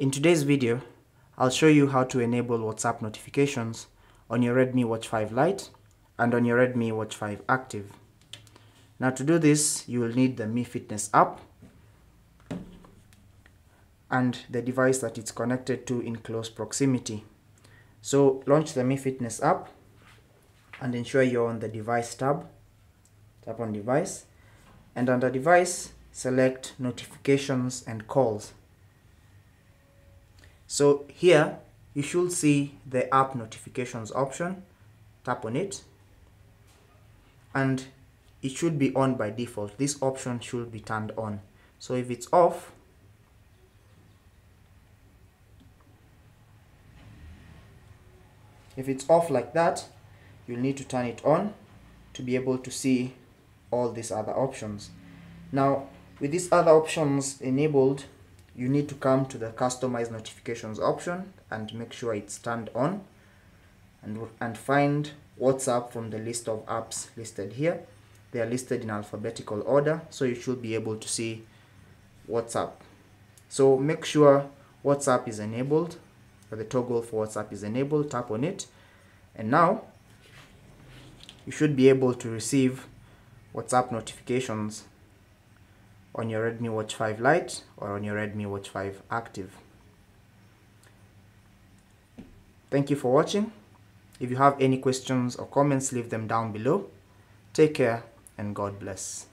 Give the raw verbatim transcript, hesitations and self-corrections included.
In today's video, I'll show you how to enable WhatsApp notifications on your Redmi Watch five Lite and on your Redmi Watch five Active. Now to do this, you will need the Mi Fitness app and the device that it's connected to in close proximity. So launch the Mi Fitness app and ensure you're on the device tab. Tap on device and under device, select notifications and calls. So here you should see the app notifications option. Tap on it and it should be on by default. This option should be turned on. So if it's off, if it's off like that, you'll need to turn it on to be able to see all these other options. Now with these other options enabled, you need to come to the customize notifications option and make sure it's turned on and, and find WhatsApp from the list of apps listed here. They are listed in alphabetical order, so you should be able to see WhatsApp. So make sure WhatsApp is enabled, or the toggle for WhatsApp is enabled. Tap on it and now you should be able to receive WhatsApp notifications on your Redmi Watch five Lite or on your Redmi Watch five Active. Thank you for watching. If you have any questions or comments, leave them down below. Take care and God bless.